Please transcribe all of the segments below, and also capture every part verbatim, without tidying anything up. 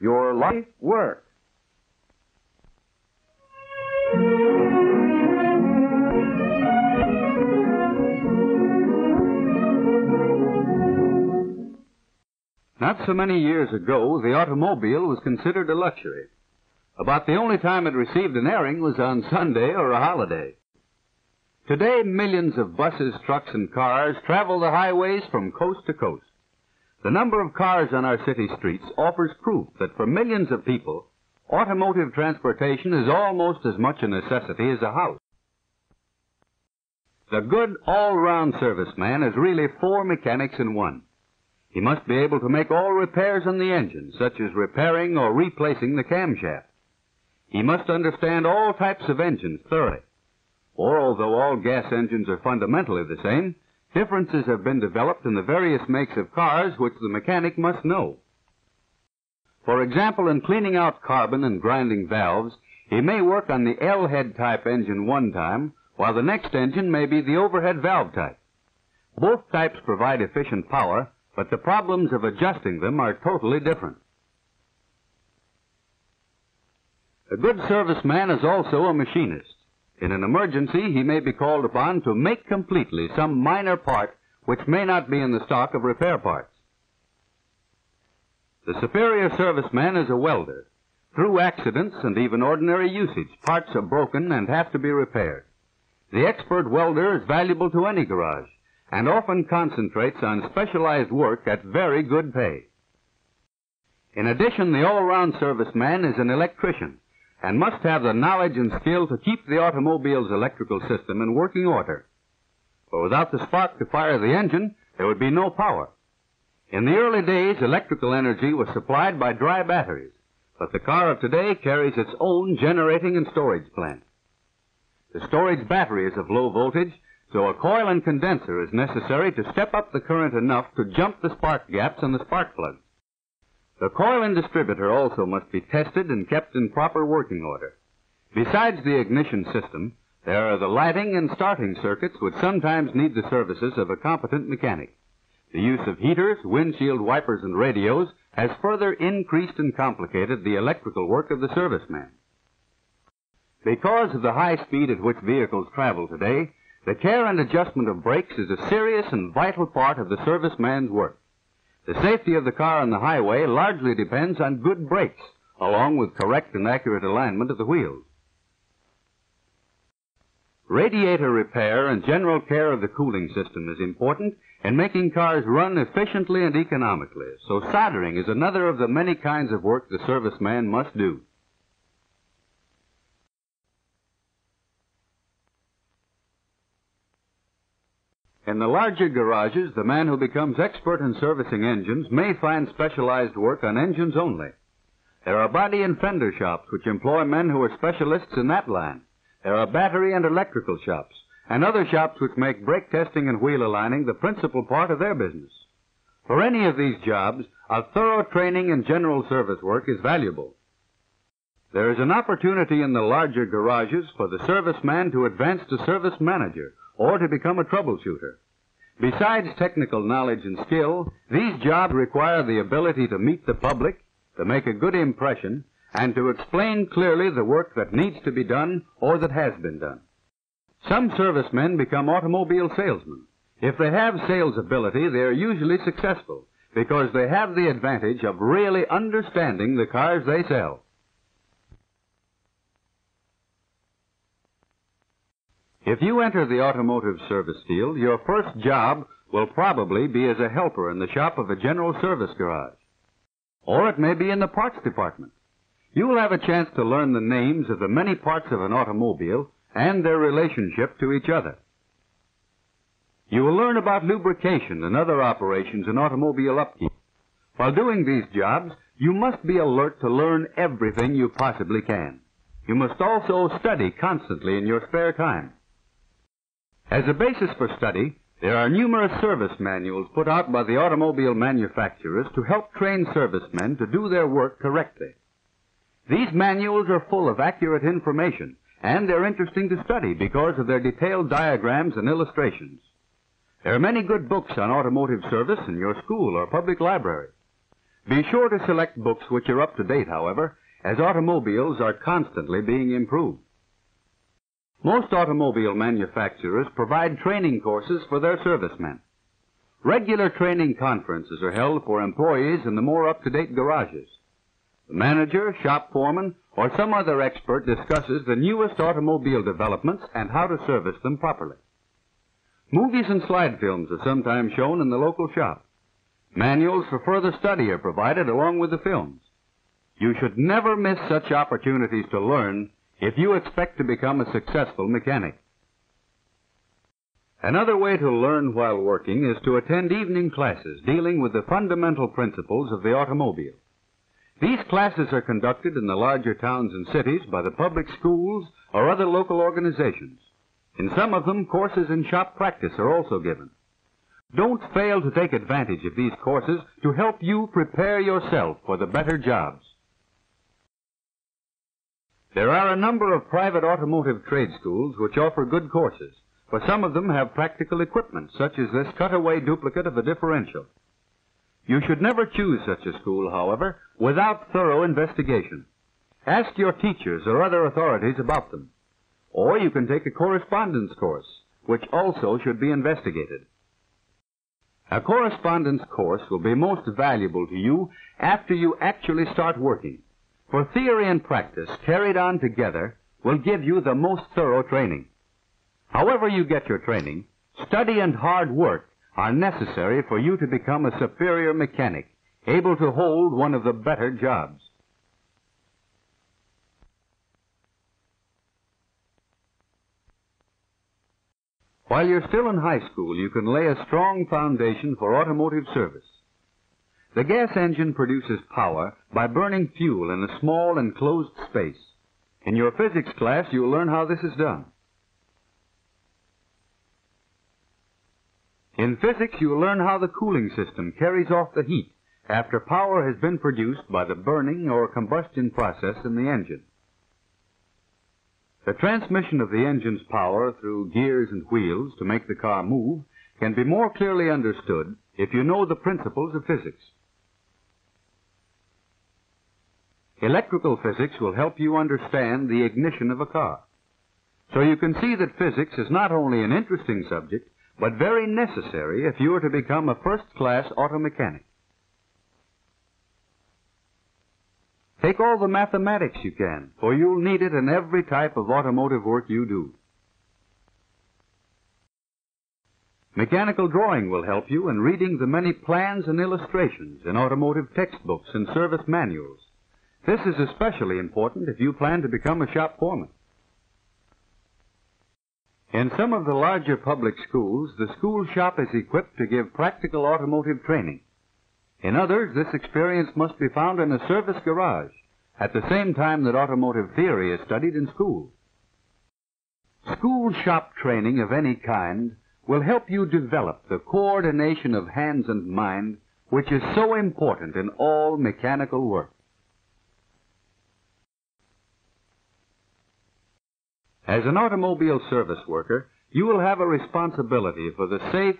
your life work. Not so many years ago, the automobile was considered a luxury. About the only time it received an airing was on Sunday or a holiday. Today, millions of buses, trucks, and cars travel the highways from coast to coast. The number of cars on our city streets offers proof that for millions of people, automotive transportation is almost as much a necessity as a house. The good all-round serviceman is really four mechanics in one. He must be able to make all repairs on the engine, such as repairing or replacing the camshaft. He must understand all types of engines thoroughly. For although all gas engines are fundamentally the same, differences have been developed in the various makes of cars which the mechanic must know. For example, in cleaning out carbon and grinding valves, he may work on the L-head type engine one time, while the next engine may be the overhead valve type. Both types provide efficient power, but the problems of adjusting them are totally different. A good serviceman is also a machinist. In an emergency, he may be called upon to make completely some minor part which may not be in the stock of repair parts. The superior serviceman is a welder. Through accidents and even ordinary usage, parts are broken and have to be repaired. The expert welder is valuable to any garage, and often concentrates on specialized work at very good pay. In addition, the all-round serviceman is an electrician and must have the knowledge and skill to keep the automobile's electrical system in working order. For without the spark to fire the engine, there would be no power. In the early days, electrical energy was supplied by dry batteries, but the car of today carries its own generating and storage plant. The storage battery is of low voltage, so a coil and condenser is necessary to step up the current enough to jump the spark gaps and the spark plugs. The coil and distributor also must be tested and kept in proper working order. Besides the ignition system, there are the lighting and starting circuits which sometimes need the services of a competent mechanic. The use of heaters, windshield wipers, and radios has further increased and complicated the electrical work of the serviceman. Because of the high speed at which vehicles travel today, the care and adjustment of brakes is a serious and vital part of the serviceman's work. The safety of the car on the highway largely depends on good brakes, along with correct and accurate alignment of the wheels. Radiator repair and general care of the cooling system is important in making cars run efficiently and economically, so soldering is another of the many kinds of work the serviceman must do. In the larger garages, the man who becomes expert in servicing engines may find specialized work on engines only. There are body and fender shops which employ men who are specialists in that line. There are battery and electrical shops, and other shops which make brake testing and wheel aligning the principal part of their business. For any of these jobs, a thorough training in general service work is valuable. There is an opportunity in the larger garages for the serviceman to advance to service manager, or to become a troubleshooter. Besides technical knowledge and skill, these jobs require the ability to meet the public, to make a good impression, and to explain clearly the work that needs to be done or that has been done. Some servicemen become automobile salesmen. If they have sales ability, they are usually successful because they have the advantage of really understanding the cars they sell. If you enter the automotive service field, your first job will probably be as a helper in the shop of a general service garage. Or it may be in the parts department. You will have a chance to learn the names of the many parts of an automobile and their relationship to each other. You will learn about lubrication and other operations in automobile upkeep. While doing these jobs, you must be alert to learn everything you possibly can. You must also study constantly in your spare time. As a basis for study, there are numerous service manuals put out by the automobile manufacturers to help train servicemen to do their work correctly. These manuals are full of accurate information, and they're interesting to study because of their detailed diagrams and illustrations. There are many good books on automotive service in your school or public library. Be sure to select books which are up to date, however, as automobiles are constantly being improved. Most automobile manufacturers provide training courses for their servicemen. Regular training conferences are held for employees in the more up-to-date garages. The manager, shop foreman, or some other expert discusses the newest automobile developments and how to service them properly. Movies and slide films are sometimes shown in the local shop. Manuals for further study are provided along with the films. You should never miss such opportunities to learn if you expect to become a successful mechanic. Another way to learn while working is to attend evening classes dealing with the fundamental principles of the automobile. These classes are conducted in the larger towns and cities by the public schools or other local organizations. In some of them, courses in shop practice are also given. Don't fail to take advantage of these courses to help you prepare yourself for the better jobs. There are a number of private automotive trade schools which offer good courses, for some of them have practical equipment, such as this cutaway duplicate of a differential. You should never choose such a school, however, without thorough investigation. Ask your teachers or other authorities about them. Or you can take a correspondence course, which also should be investigated. A correspondence course will be most valuable to you after you actually start working. For theory and practice carried on together will give you the most thorough training. However you get your training, study and hard work are necessary for you to become a superior mechanic, able to hold one of the better jobs. While you're still in high school, you can lay a strong foundation for automotive service. The gas engine produces power by burning fuel in a small enclosed space. In your physics class, you'll learn how this is done. In physics, you'll learn how the cooling system carries off the heat after power has been produced by the burning or combustion process in the engine. The transmission of the engine's power through gears and wheels to make the car move can be more clearly understood if you know the principles of physics. Electrical physics will help you understand the ignition of a car. So you can see that physics is not only an interesting subject, but very necessary if you are to become a first-class auto mechanic. Take all the mathematics you can, for you'll need it in every type of automotive work you do. Mechanical drawing will help you in reading the many plans and illustrations in automotive textbooks and service manuals. This is especially important if you plan to become a shop foreman. In some of the larger public schools, the school shop is equipped to give practical automotive training. In others, this experience must be found in a service garage, at the same time that automotive theory is studied in school. School shop training of any kind will help you develop the coordination of hands and mind, which is so important in all mechanical work. As an automobile service worker, you will have a responsibility for the safe,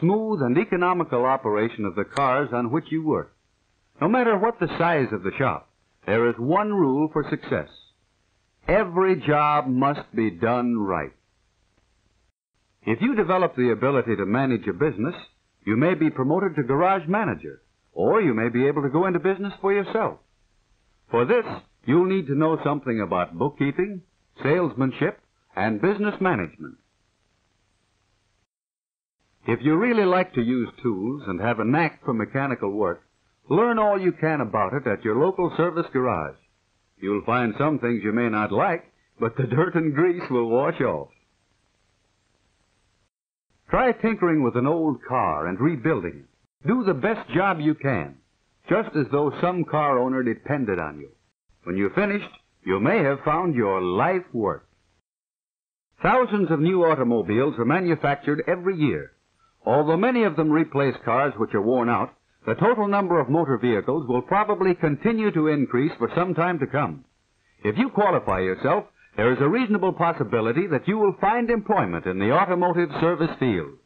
smooth, and economical operation of the cars on which you work. No matter what the size of the shop, there is one rule for success. Every job must be done right. If you develop the ability to manage a business, you may be promoted to garage manager, or you may be able to go into business for yourself. For this, you'll need to know something about bookkeeping, salesmanship, and business management. If you really like to use tools and have a knack for mechanical work, learn all you can about it at your local service garage. You'll find some things you may not like, but the dirt and grease will wash off. Try tinkering with an old car and rebuilding it. Do the best job you can, just as though some car owner depended on you. When you're finished, you may have found your life work. Thousands of new automobiles are manufactured every year. Although many of them replace cars which are worn out, the total number of motor vehicles will probably continue to increase for some time to come. If you qualify yourself, there is a reasonable possibility that you will find employment in the automotive service field.